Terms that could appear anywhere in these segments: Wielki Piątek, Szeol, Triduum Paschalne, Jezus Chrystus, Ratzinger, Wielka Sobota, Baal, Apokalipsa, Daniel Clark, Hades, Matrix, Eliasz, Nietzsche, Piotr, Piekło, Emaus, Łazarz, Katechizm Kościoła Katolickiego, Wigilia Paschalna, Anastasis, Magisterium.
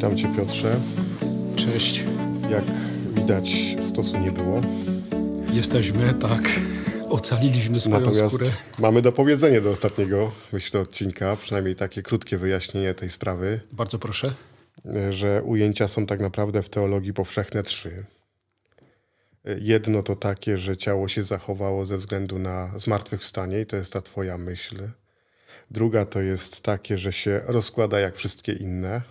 Witam Cię, Piotrze. Cześć. Jak widać, stosu nie było. Jesteśmy, tak. Ocaliliśmy swoją skórę. Mamy do powiedzenia do ostatniego, myślę, odcinka. Przynajmniej takie krótkie wyjaśnienie tej sprawy. Bardzo proszę. Że ujęcia są tak naprawdę w teologii powszechne trzy. Jedno to takie, że ciało się zachowało ze względu na zmartwychwstanie i to jest ta twoja myśl. Druga to jest takie, że się rozkłada jak wszystkie inne.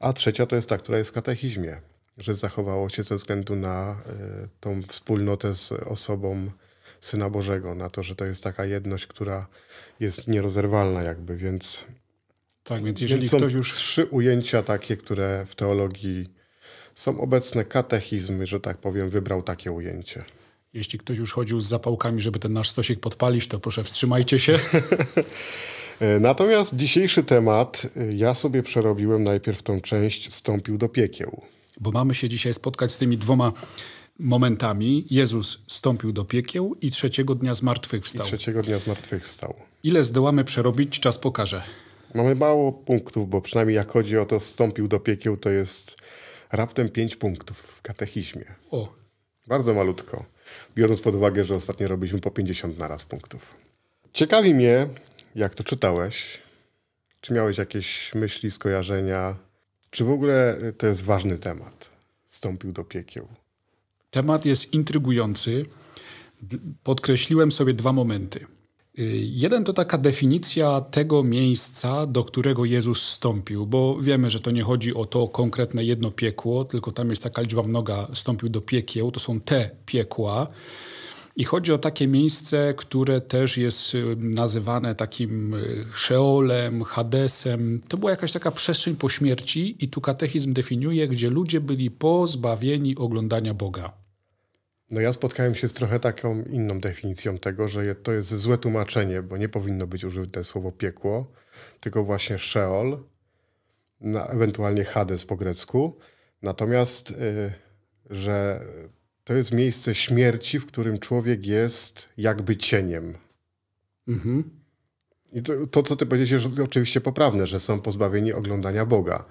A trzecia to jest ta, która jest w katechizmie, że zachowało się ze względu na tą wspólnotę z osobą Syna Bożego, na to, że to jest taka jedność, która jest nierozerwalna jakby, więc... Tak, więc jeżeli ktoś już... trzy ujęcia takie, które w teologii są obecne, katechizm, że tak powiem, wybrał takie ujęcie. Jeśli ktoś już chodził z zapałkami, żeby ten nasz stosik podpalić, to proszę wstrzymajcie się. Natomiast dzisiejszy temat, ja sobie przerobiłem najpierw tą część wstąpił do piekieł. Bo mamy się dzisiaj spotkać z tymi dwoma momentami. Jezus wstąpił do piekieł i trzeciego dnia zmartwychwstał. Ile zdołamy przerobić, czas pokaże. Mamy mało punktów, bo przynajmniej jak chodzi o to wstąpił do piekieł, to jest raptem 5 punktów w katechizmie. O. Bardzo malutko, biorąc pod uwagę, że ostatnio robiliśmy po 50 naraz punktów. Ciekawi mnie, jak to czytałeś, czy miałeś jakieś myśli, skojarzenia, czy w ogóle to jest ważny temat, wstąpił do piekieł. Temat jest intrygujący. Podkreśliłem sobie dwa momenty. Jeden to taka definicja tego miejsca, do którego Jezus wstąpił, bo wiemy, że to nie chodzi o to konkretne jedno piekło, tylko tam jest taka liczba mnoga, wstąpił do piekieł, to są te piekła. I chodzi o takie miejsce, które też jest nazywane takim Szeolem, Hadesem. To była jakaś taka przestrzeń po śmierci i tu katechizm definiuje, gdzie ludzie byli pozbawieni oglądania Boga. No ja spotkałem się z trochę taką inną definicją tego, że to jest złe tłumaczenie, bo nie powinno być użyte słowo piekło, tylko właśnie Szeol, ewentualnie Hades po grecku. Natomiast, że... to jest miejsce śmierci, w którym człowiek jest jakby cieniem. I to, co ty powiedziałeś, jest oczywiście poprawne, że są pozbawieni oglądania Boga.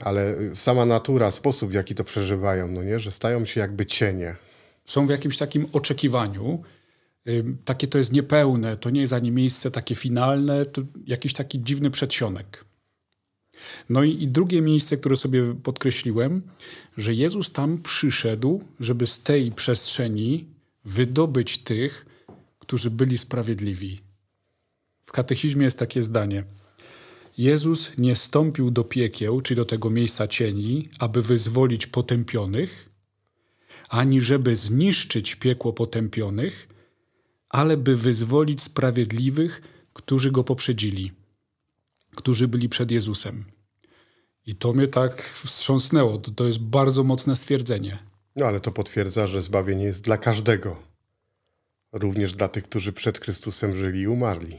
Ale sama natura, sposób, w jaki to przeżywają, no nie? Że stają się jakby cienie. Są w jakimś takim oczekiwaniu. Takie to jest niepełne, to nie jest ani miejsce takie finalne, to jakiś taki dziwny przedsionek. No i drugie miejsce, które sobie podkreśliłem, że Jezus tam przyszedł, żeby z tej przestrzeni wydobyć tych, którzy byli sprawiedliwi. W katechizmie jest takie zdanie. Jezus nie wstąpił do piekieł, czy do tego miejsca cieni, aby wyzwolić potępionych, ani żeby zniszczyć piekło potępionych, ale by wyzwolić sprawiedliwych, którzy go poprzedzili, którzy byli przed Jezusem. I to mnie tak wstrząsnęło. To jest bardzo mocne stwierdzenie. No ale to potwierdza, że zbawienie jest dla każdego. Również dla tych, którzy przed Chrystusem żyli i umarli.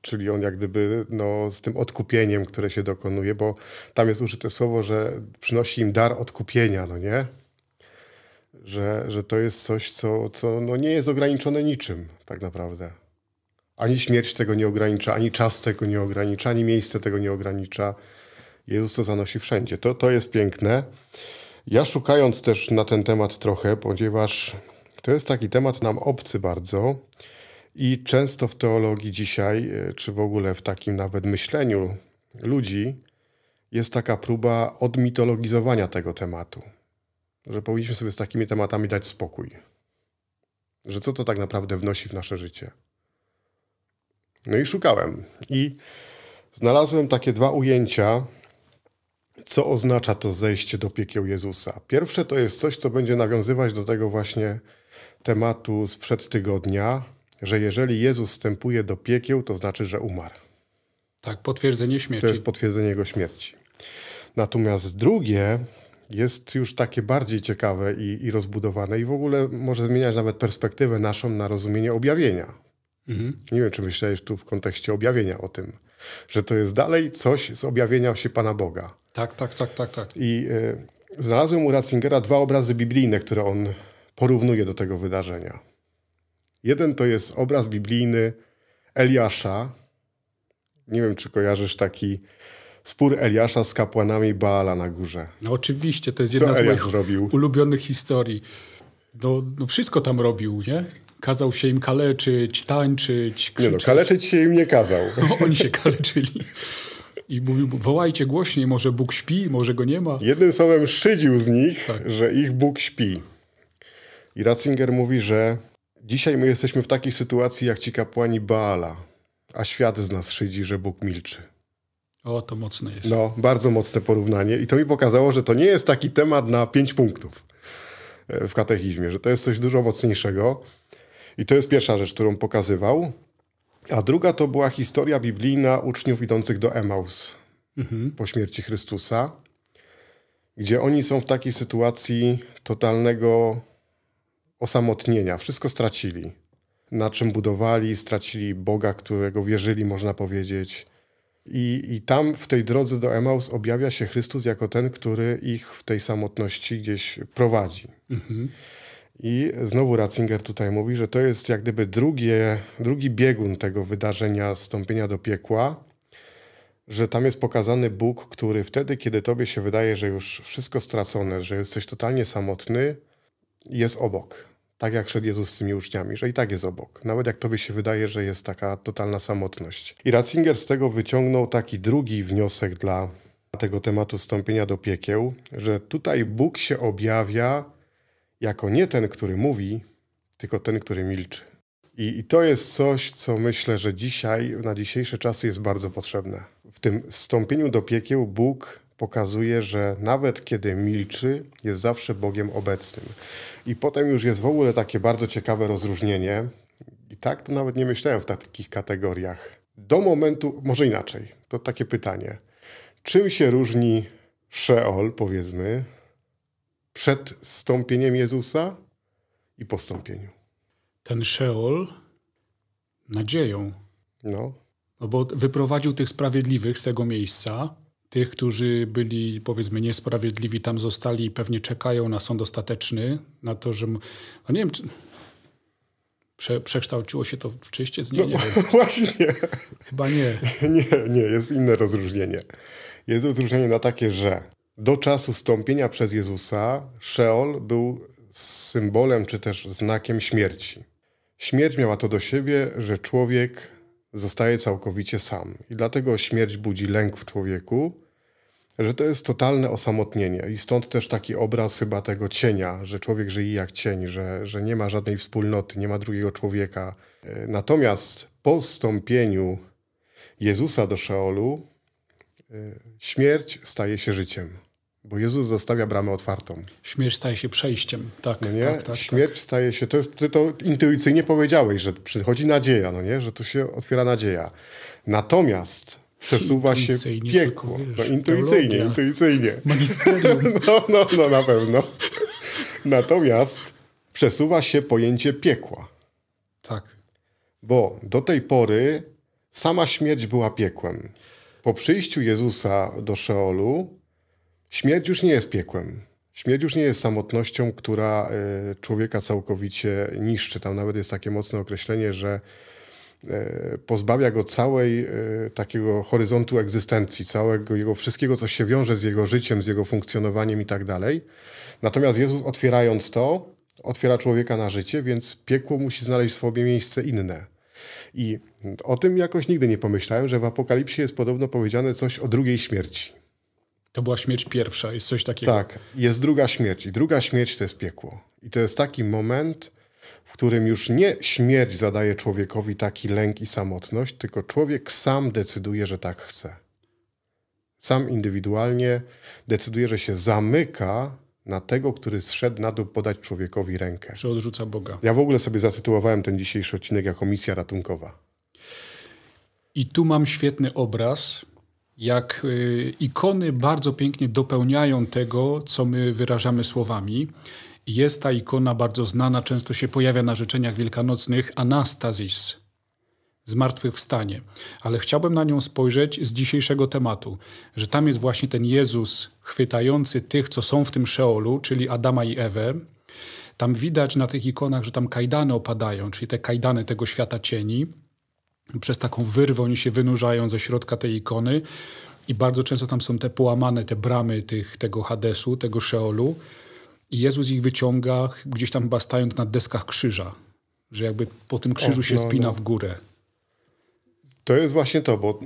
Czyli on jak gdyby no, z tym odkupieniem, które się dokonuje, bo tam jest użyte słowo, że przynosi im dar odkupienia, no nie? Że to jest coś, co no, nie jest ograniczone niczym tak naprawdę. Ani śmierć tego nie ogranicza, ani czas tego nie ogranicza, ani miejsce tego nie ogranicza. Jezus to zanosi wszędzie. To jest piękne. Ja szukając też na ten temat trochę, ponieważ to jest taki temat nam obcy bardzo i często w teologii dzisiaj, czy w ogóle w takim nawet myśleniu ludzi, jest taka próba odmitologizowania tego tematu. Że powinniśmy sobie z takimi tematami dać spokój. Że co to tak naprawdę wnosi w nasze życie. No i szukałem. I znalazłem takie dwa ujęcia, co oznacza to zejście do piekieł Jezusa. Pierwsze to jest coś, co będzie nawiązywać do tego właśnie tematu sprzed tygodnia, że jeżeli Jezus wstępuje do piekieł, to znaczy, że umarł. Tak, potwierdzenie śmierci. To jest potwierdzenie Jego śmierci. Natomiast drugie jest już takie bardziej ciekawe i rozbudowane i w ogóle może zmieniać nawet perspektywę naszą na rozumienie objawienia. Nie wiem, czy myślałeś tu w kontekście objawienia o tym, że to jest dalej coś z objawienia się Pana Boga. Tak. I znalazłem u Ratzingera dwa obrazy biblijne, które on porównuje do tego wydarzenia. Jeden to jest obraz biblijny Eliasza. Nie wiem, czy kojarzysz taki spór Eliasza z kapłanami Baala na górze. No oczywiście, to jest jedna z moich ulubionych historii. No wszystko tam robił, nie? Kazał się im kaleczyć, tańczyć, krzyczeć. Nie no, kaleczyć się im nie kazał. Oni się kaleczyli. I mówił, wołajcie głośniej, może Bóg śpi, może go nie ma. Jednym słowem szydził z nich, tak, że ich Bóg śpi. I Ratzinger mówi, że dzisiaj my jesteśmy w takiej sytuacji jak ci kapłani Baala, a świat z nas szydzi, że Bóg milczy. O, to mocne jest. No, bardzo mocne porównanie. I to mi pokazało, że to nie jest taki temat na 5 punktów w katechizmie, że to jest coś dużo mocniejszego. I to jest pierwsza rzecz, którą pokazywał. A druga to była historia biblijna uczniów idących do Emaus po śmierci Chrystusa, gdzie oni są w takiej sytuacji totalnego osamotnienia. Wszystko stracili. Na czym budowali, stracili Boga, którego wierzyli, można powiedzieć. I tam w tej drodze do Emaus objawia się Chrystus jako ten, który ich w tej samotności gdzieś prowadzi. I znowu Ratzinger tutaj mówi, że to jest jak gdyby drugi biegun tego wydarzenia wstąpienia do piekła, że tam jest pokazany Bóg, który wtedy, kiedy tobie się wydaje, że już wszystko stracone, że jesteś totalnie samotny, jest obok. Tak jak szedł Jezus z tymi uczniami, że i tak jest obok. Nawet jak tobie się wydaje, że jest taka totalna samotność. I Ratzinger z tego wyciągnął taki drugi wniosek dla tego tematu wstąpienia do piekieł, że tutaj Bóg się objawia jako nie ten, który mówi, tylko ten, który milczy. I to jest coś, co myślę, że dzisiaj, na dzisiejsze czasy jest bardzo potrzebne. W tym wstąpieniu do piekieł Bóg pokazuje, że nawet kiedy milczy, jest zawsze Bogiem obecnym. I potem już jest w ogóle takie bardzo ciekawe rozróżnienie. I tak to nawet nie myślałem w takich kategoriach. Do momentu, może inaczej, to takie pytanie. Czym się różni Szeol, powiedzmy, przed zstąpieniem Jezusa i po zstąpieniu? Ten Szeol nadzieją. No. No bo wyprowadził tych sprawiedliwych z tego miejsca. Tych, którzy byli, powiedzmy, niesprawiedliwi, tam zostali i pewnie czekają na sąd ostateczny, na to, że... No nie wiem, czy... Przekształciło się to w czyściec? Nie, no, nie wiem. Właśnie. Chyba nie. Nie, jest inne rozróżnienie. Jest rozróżnienie na takie, że do czasu zstąpienia przez Jezusa Szeol był symbolem czy też znakiem śmierci. Śmierć miała to do siebie, że człowiek zostaje całkowicie sam. I dlatego śmierć budzi lęk w człowieku, że to jest totalne osamotnienie. I stąd też taki obraz chyba tego cienia, że człowiek żyje jak cień, że nie ma żadnej wspólnoty, nie ma drugiego człowieka. Natomiast po zstąpieniu Jezusa do Szeolu śmierć staje się życiem. Bo Jezus zostawia bramę otwartą. Śmierć staje się przejściem. Tak, no nie? Tak. Śmierć staje się... Ty to intuicyjnie powiedziałeś, że przychodzi nadzieja, no nie? Że tu się otwiera nadzieja. Natomiast przesuwa się piekło. Tylko, wiesz, no, intuicyjnie. Magisterium. No, na pewno. Natomiast przesuwa się pojęcie piekła. Tak. Bo do tej pory sama śmierć była piekłem. Po przyjściu Jezusa do Szeolu śmierć już nie jest piekłem. Śmierć już nie jest samotnością, która człowieka całkowicie niszczy. Tam nawet jest takie mocne określenie, że pozbawia go całej takiego horyzontu egzystencji, całego jego wszystkiego, co się wiąże z jego życiem, z jego funkcjonowaniem i tak dalej. Natomiast Jezus, otwierając to, otwiera człowieka na życie, więc piekło musi znaleźć w sobie miejsce inne. I o tym jakoś nigdy nie pomyślałem, że w Apokalipsie jest podobno powiedziane coś o drugiej śmierci. To była śmierć pierwsza, jest coś takiego. Tak, jest druga śmierć i druga śmierć to jest piekło. I to jest taki moment, w którym już nie śmierć zadaje człowiekowi taki lęk i samotność, tylko człowiek sam decyduje, że tak chce. Sam indywidualnie decyduje, że się zamyka na tego, który zszedł na dół podać człowiekowi rękę. Że odrzuca Boga. Ja w ogóle sobie zatytułowałem ten dzisiejszy odcinek jako misja ratunkowa. I tu mam świetny obraz, jak ikony bardzo pięknie dopełniają tego, co my wyrażamy słowami. Jest ta ikona bardzo znana, często się pojawia na życzeniach wielkanocnych, Anastasis, zmartwychwstanie. Ale chciałbym na nią spojrzeć z dzisiejszego tematu, że tam jest właśnie ten Jezus chwytający tych, co są w tym Szeolu, czyli Adama i Ewę. Tam widać na tych ikonach, że tam kajdany opadają, czyli te kajdany tego świata cieni. Przez taką wyrwę oni się wynurzają ze środka tej ikony I bardzo często tam są te połamane, te bramy tego Hadesu, tego Szeolu. I Jezus ich wyciąga, gdzieś tam chyba stając na deskach krzyża. Że jakby po tym krzyżu się spina w górę. To jest właśnie to, bo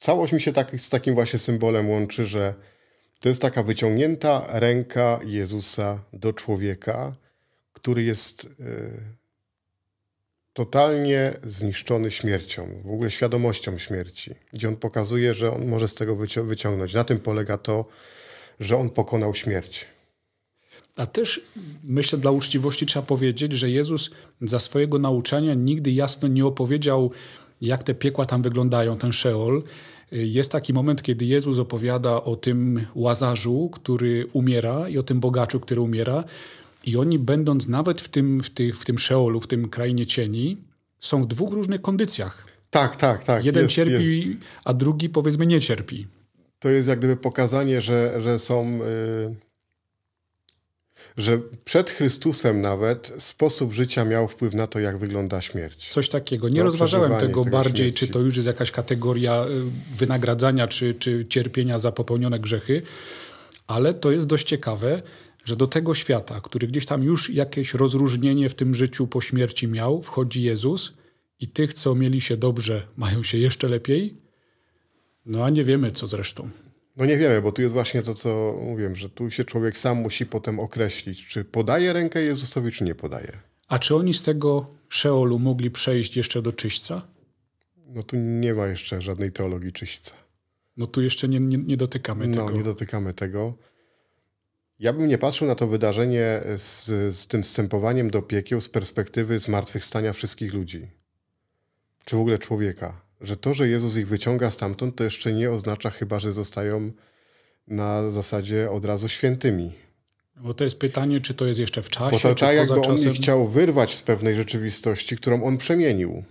całość mi się z takim właśnie symbolem łączy, że to jest taka wyciągnięta ręka Jezusa do człowieka, który jest totalnie zniszczony śmiercią, w ogóle świadomością śmierci, gdzie on pokazuje, że on może z tego wyciągnąć. Na tym polega to, że on pokonał śmierć. A też, myślę, dla uczciwości trzeba powiedzieć, że Jezus za swojego nauczania nigdy jasno nie opowiedział, jak te piekła tam wyglądają, ten Szeol. Jest taki moment, kiedy Jezus opowiada o tym Łazarzu, który umiera, i o tym bogaczu, który umiera. I oni, będąc nawet w tym Szeolu, w tym krainie cieni, są w dwóch różnych kondycjach. Tak, tak, tak. Jeden cierpi, a drugi, powiedzmy, nie cierpi. To jest jak gdyby pokazanie, że są... że przed Chrystusem nawet sposób życia miał wpływ na to, jak wygląda śmierć. Coś takiego. Nie rozważałem tego bardziej, śmierci. Czy to już jest jakaś kategoria wynagradzania, czy cierpienia za popełnione grzechy, ale to jest dość ciekawe, że do tego świata, który gdzieś tam już jakieś rozróżnienie w tym życiu po śmierci miał, wchodzi Jezus i tych, co mieli się dobrze, mają się jeszcze lepiej, no a nie wiemy co zresztą. No nie wiemy, bo tu jest właśnie to, co mówiłem, że tu się człowiek sam musi potem określić, czy podaje rękę Jezusowi, czy nie podaje. A czy oni z tego Szeolu mogli przejść jeszcze do czyśćca? No tu nie ma jeszcze żadnej teologii czyśćca. No tu jeszcze nie dotykamy tego. No nie dotykamy tego. Ja bym nie patrzył na to wydarzenie z tym wstępowaniem do piekieł z perspektywy zmartwychwstania wszystkich ludzi. Czy w ogóle człowieka. Że to, że Jezus ich wyciąga stamtąd, to jeszcze nie oznacza chyba, że zostają na zasadzie od razu świętymi. Bo to jest pytanie, czy to jest jeszcze w czasie, czy poza czasem. Bo to tak, jakby on ich chciał wyrwać z pewnej rzeczywistości, którą on przemienił.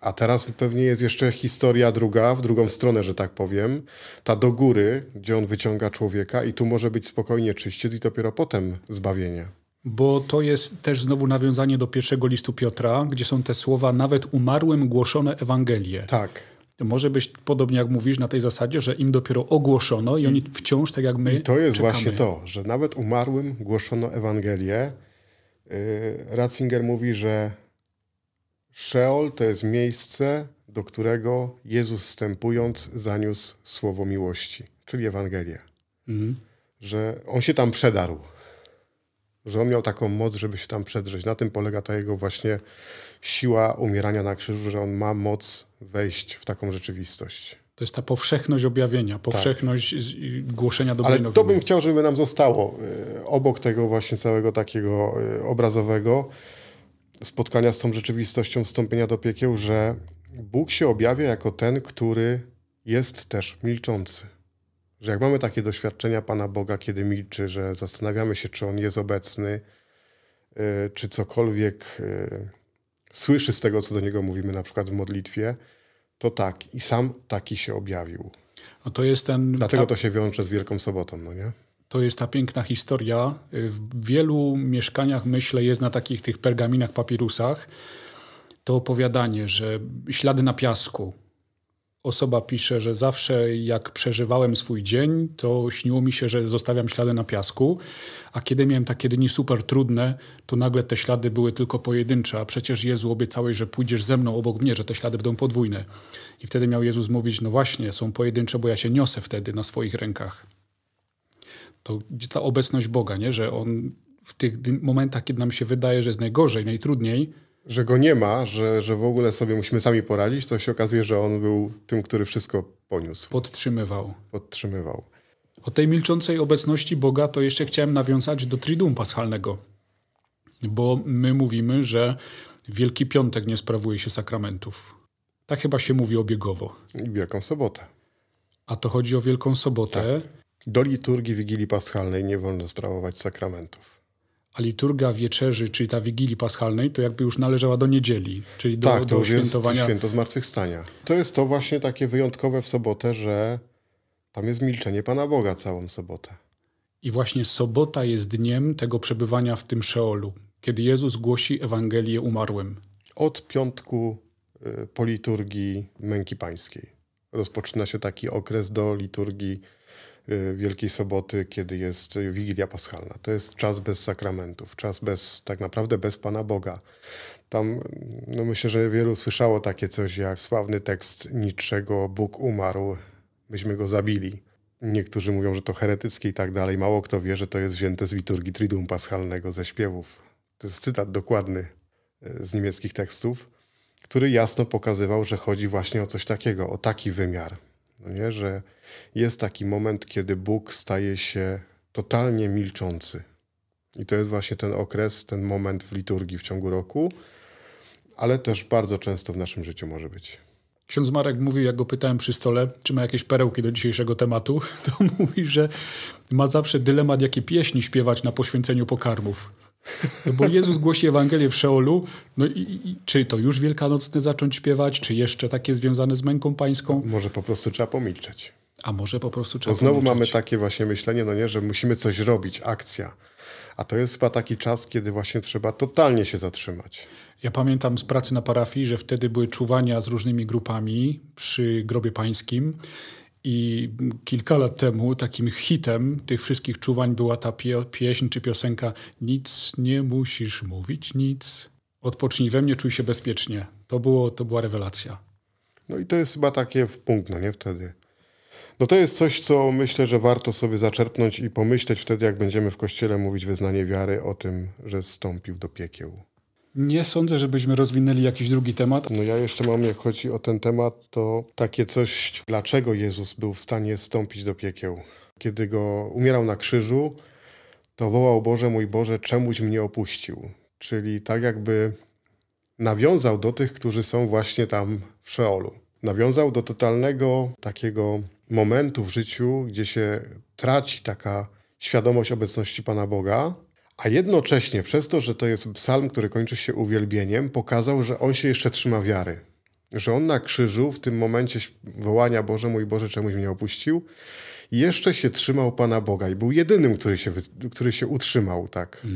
A teraz pewnie jest jeszcze historia druga, w drugą stronę, że tak powiem. Ta do góry, gdzie on wyciąga człowieka i tu może być spokojnie czyściec i dopiero potem zbawienie. Bo to jest też znowu nawiązanie do pierwszego listu Piotra, gdzie są te słowa nawet umarłym głoszone Ewangelię. Tak. Może być podobnie jak mówisz na tej zasadzie, że im dopiero ogłoszono i oni wciąż tak jak my czekamy. I to jest właśnie to, że nawet umarłym głoszono Ewangelię. Ratzinger mówi, że Szeol to jest miejsce, do którego Jezus wstępując zaniósł słowo miłości, czyli Ewangelię. Mhm. Że on się tam przedarł. Że on miał taką moc, żeby się tam przedrzeć. Na tym polega ta jego właśnie siła umierania na krzyżu, że on ma moc wejść w taką rzeczywistość. To jest ta powszechność objawienia, powszechność głoszenia dobrej nowiny. Ale to bym chciał, żeby nam zostało obok tego właśnie całego takiego obrazowego spotkania z tą rzeczywistością, wstąpienia do piekieł, że Bóg się objawia jako ten, który jest też milczący. Że jak mamy takie doświadczenia Pana Boga, kiedy milczy, że zastanawiamy się, czy On jest obecny, czy cokolwiek słyszy z tego, co do Niego mówimy, na przykład w modlitwie, to tak. I sam taki się objawił. No to jest dlatego to się wiąże z Wielką Sobotą, no nie? To jest ta piękna historia. W wielu mieszkaniach, myślę, jest na takich tych pergaminach, papirusach to opowiadanie, że ślady na piasku. Osoba pisze, że zawsze jak przeżywałem swój dzień, to śniło mi się, że zostawiam ślady na piasku, a kiedy miałem takie dni super trudne, to nagle te ślady były tylko pojedyncze, a przecież Jezu obiecałeś, że pójdziesz ze mną obok mnie, że te ślady będą podwójne. I wtedy miał Jezus mówić, no właśnie, są pojedyncze, bo ja się niosę wtedy na swoich rękach. To ta obecność Boga, nie? Że On w tych momentach, kiedy nam się wydaje, że jest najgorzej, najtrudniej, że go nie ma, że w ogóle sobie musimy sami poradzić, to się okazuje, że on był tym, który wszystko poniósł. Podtrzymywał. O tej milczącej obecności Boga to jeszcze chciałem nawiązać do Triduum Paschalnego. Bo my mówimy, że Wielki Piątek nie sprawuje się sakramentów. Tak chyba się mówi obiegowo. I Wielką Sobotę. A to chodzi o Wielką Sobotę. Tak. Do liturgii Wigilii Paschalnej nie wolno sprawować sakramentów. A liturgia wieczerzy, czyli ta Wigilii Paschalnej, to jakby już należała do niedzieli, czyli do, tak, do świętowania. Tak, to święto Zmartwychwstania. To jest to właśnie takie wyjątkowe w sobotę, że tam jest milczenie Pana Boga całą sobotę. I właśnie sobota jest dniem tego przebywania w tym Szeolu, kiedy Jezus głosi Ewangelię umarłym. Od piątku po liturgii Męki Pańskiej. rozpoczyna się taki okres do liturgii Wielkiej Soboty, kiedy jest Wigilia Paschalna. To jest czas bez sakramentów, czas bez, tak naprawdę bez Pana Boga. Tam no myślę, że wielu słyszało takie coś jak sławny tekst Nietzschego: Bóg umarł, myśmy go zabili. Niektórzy mówią, że to heretyckie i tak dalej. Mało kto wie, że to jest wzięte z liturgii Triduum Paschalnego, ze śpiewów. To jest cytat dokładny z niemieckich tekstów, który jasno pokazywał, że chodzi właśnie o coś takiego, o taki wymiar. No nie? Że jest taki moment, kiedy Bóg staje się totalnie milczący. I to jest właśnie ten okres, ten moment w liturgii w ciągu roku, ale też bardzo często w naszym życiu może być. Ksiądz Marek mówił, jak go pytałem przy stole, czy ma jakieś perełki do dzisiejszego tematu, to mówi, że ma zawsze dylemat, jakie pieśni śpiewać na poświęceniu pokarmów. No bo Jezus głosi Ewangelię w Szeolu, no i czy to już wielkanocne zacząć śpiewać, czy jeszcze takie związane z męką pańską? Może po prostu trzeba pomilczeć. A może po prostu trzeba pomilczeć. Bo znowu mamy takie właśnie myślenie, no nie, że musimy coś robić, akcja. A to jest chyba taki czas, kiedy właśnie trzeba totalnie się zatrzymać. Ja pamiętam z pracy na parafii, że wtedy były czuwania z różnymi grupami przy grobie pańskim i kilka lat temu takim hitem tych wszystkich czuwań była ta pieśń czy piosenka: nic nie musisz mówić, nic. Odpocznij we mnie, czuj się bezpiecznie. To była rewelacja. No i to jest chyba takie w punkt, no nie, wtedy. No to jest coś, co myślę, że warto sobie zaczerpnąć i pomyśleć wtedy, jak będziemy w kościele mówić wyznanie wiary, o tym, że zstąpił do piekieł. Nie sądzę, żebyśmy rozwinęli jakiś drugi temat. No ja jeszcze mam, jak chodzi o ten temat, to takie coś, dlaczego Jezus był w stanie zstąpić do piekieł. Kiedy go umierał na krzyżu, to wołał: Boże mój Boże, czemuś mnie opuścił. Czyli tak jakby nawiązał do tych, którzy są właśnie tam w Szeolu. Nawiązał do totalnego takiego momentu w życiu, gdzie się traci taka świadomość obecności Pana Boga, a jednocześnie przez to, że to jest psalm, który kończy się uwielbieniem, pokazał, że on się jeszcze trzyma wiary. Że on na krzyżu w tym momencie wołania Boże mój Boże, czemuś mnie opuścił, jeszcze się trzymał Pana Boga i był jedynym, który się utrzymał. Tak.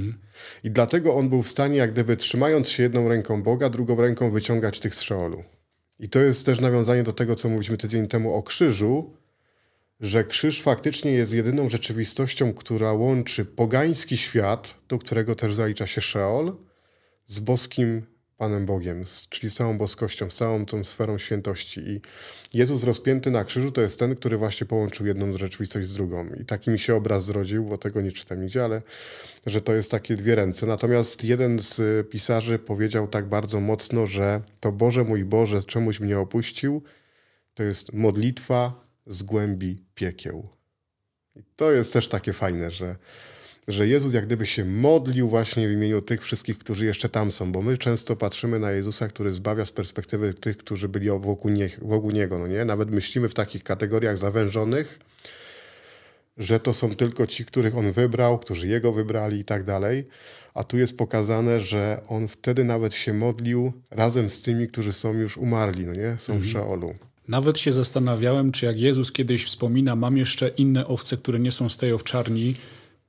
I dlatego on był w stanie, jak gdyby trzymając się jedną ręką Boga, drugą ręką wyciągać tych z Szeolu. I to jest też nawiązanie do tego, co mówiliśmy tydzień temu o krzyżu, że krzyż faktycznie jest jedyną rzeczywistością, która łączy pogański świat, do którego też zalicza się Szeol, z boskim Panem Bogiem, czyli z całą boskością, z całą tą sferą świętości. I Jezus rozpięty na krzyżu to jest ten, który właśnie połączył jedną rzeczywistość z drugą. I taki mi się obraz zrodził, bo tego nie czytam nigdzie, ale że to jest takie dwie ręce. Natomiast jeden z pisarzy powiedział tak bardzo mocno, że to Boże mój Boże, czemuś mnie opuścił, to jest modlitwa z głębi piekieł. I to jest też takie fajne, że Jezus jak gdyby się modlił właśnie w imieniu tych wszystkich, którzy jeszcze tam są, bo my często patrzymy na Jezusa, który zbawia z perspektywy tych, którzy byli wokół Niego. No nie? Nawet myślimy w takich kategoriach zawężonych, że to są tylko ci, których On wybrał, którzy Jego wybrali i tak dalej. A tu jest pokazane, że On wtedy nawet się modlił razem z tymi, którzy są już umarli, no nie? Są w Szeolu. Nawet się zastanawiałem, czy jak Jezus kiedyś wspomina, mam jeszcze inne owce, które nie są z tej owczarni,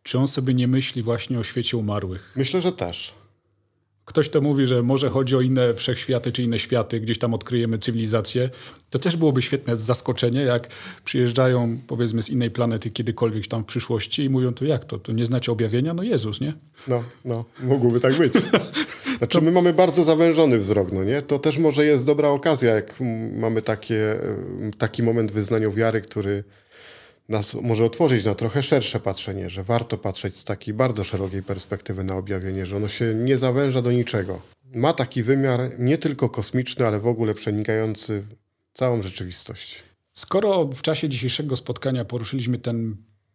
czy on sobie nie myśli właśnie o świecie umarłych? Myślę, że też. Ktoś to mówi, że może chodzi o inne wszechświaty czy inne światy, gdzieś tam odkryjemy cywilizację. To też byłoby świetne zaskoczenie, jak przyjeżdżają powiedzmy z innej planety kiedykolwiek tam w przyszłości i mówią: to jak to? To nie znacie objawienia? No Jezus, nie? No, mogłoby tak być. Znaczy my mamy bardzo zawężony wzrok, no nie? To też może jest dobra okazja, jak mamy taki moment w wyznaniu wiary, który nas może otworzyć na trochę szersze patrzenie, że warto patrzeć z takiej bardzo szerokiej perspektywy na objawienie, że ono się nie zawęża do niczego. Ma taki wymiar nie tylko kosmiczny, ale w ogóle przenikający całą rzeczywistość. Skoro w czasie dzisiejszego spotkania poruszyliśmy tę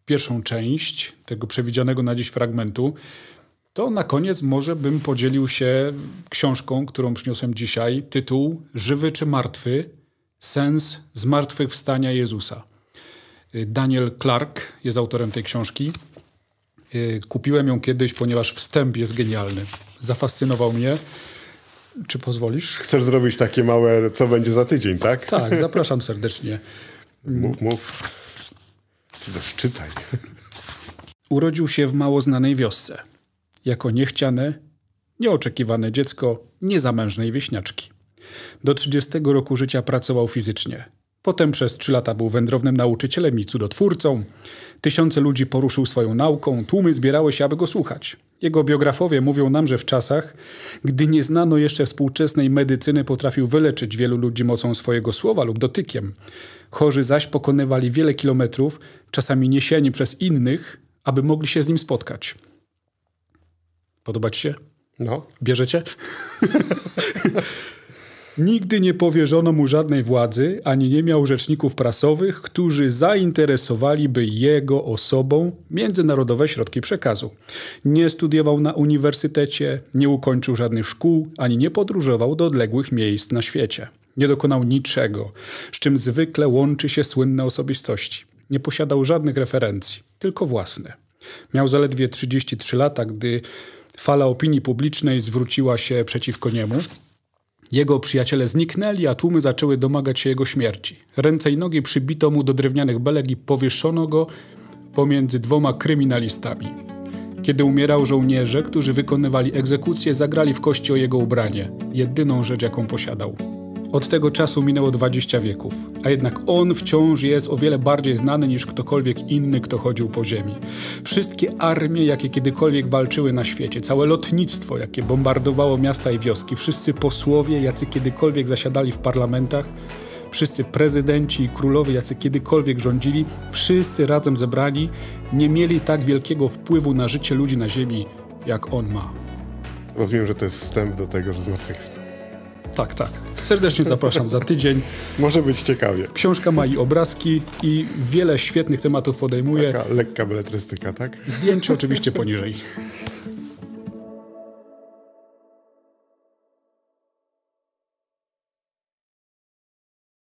pierwszą część tego przewidzianego na dziś fragmentu, to na koniec może bym podzielił się książką, którą przyniosłem dzisiaj. Tytuł: Żywy czy martwy? Sens zmartwychwstania Jezusa. Daniel Clark jest autorem tej książki. Kupiłem ją kiedyś, ponieważ wstęp jest genialny. Zafascynował mnie. Czy pozwolisz? Chcesz zrobić takie małe, co będzie za tydzień, tak? Tak, zapraszam serdecznie. Mów. Czytaj. Urodził się w mało znanej wiosce. Jako niechciane, nieoczekiwane dziecko niezamężnej wieśniaczki. Do 30 roku życia pracował fizycznie. Potem przez 3 lata był wędrownym nauczycielem i cudotwórcą. Tysiące ludzi poruszył swoją nauką, tłumy zbierały się, aby go słuchać. Jego biografowie mówią nam, że w czasach, gdy nie znano jeszcze współczesnej medycyny, potrafił wyleczyć wielu ludzi mocą swojego słowa lub dotykiem. Chorzy zaś pokonywali wiele kilometrów, czasami niesieni przez innych, aby mogli się z nim spotkać. Podoba ci się? No. Bierzecie? Nigdy nie powierzono mu żadnej władzy, ani nie miał rzeczników prasowych, którzy zainteresowaliby jego osobą międzynarodowe środki przekazu. Nie studiował na uniwersytecie, nie ukończył żadnych szkół, ani nie podróżował do odległych miejsc na świecie. Nie dokonał niczego, z czym zwykle łączy się słynne osobistości. Nie posiadał żadnych referencji, tylko własne. Miał zaledwie 33 lata, gdy fala opinii publicznej zwróciła się przeciwko niemu. Jego przyjaciele zniknęli, a tłumy zaczęły domagać się jego śmierci. Ręce i nogi przybito mu do drewnianych belek i powieszono go pomiędzy 2 kryminalistami. Kiedy umierał, żołnierze, którzy wykonywali egzekucję, zagrali w kości o jego ubranie, jedyną rzecz, jaką posiadał. Od tego czasu minęło 20 wieków, a jednak on wciąż jest o wiele bardziej znany niż ktokolwiek inny, kto chodził po ziemi. Wszystkie armie, jakie kiedykolwiek walczyły na świecie, całe lotnictwo, jakie bombardowało miasta i wioski, wszyscy posłowie, jacy kiedykolwiek zasiadali w parlamentach, wszyscy prezydenci i królowie, jacy kiedykolwiek rządzili, wszyscy razem zebrani, nie mieli tak wielkiego wpływu na życie ludzi na ziemi, jak on ma. Rozumiem, że to jest wstęp do tego, że z Matrixa. Tak, tak. Serdecznie zapraszam za tydzień. Może być ciekawie. Książka ma i obrazki i wiele świetnych tematów podejmuje. Taka lekka beletrystyka, tak? Zdjęcie oczywiście poniżej.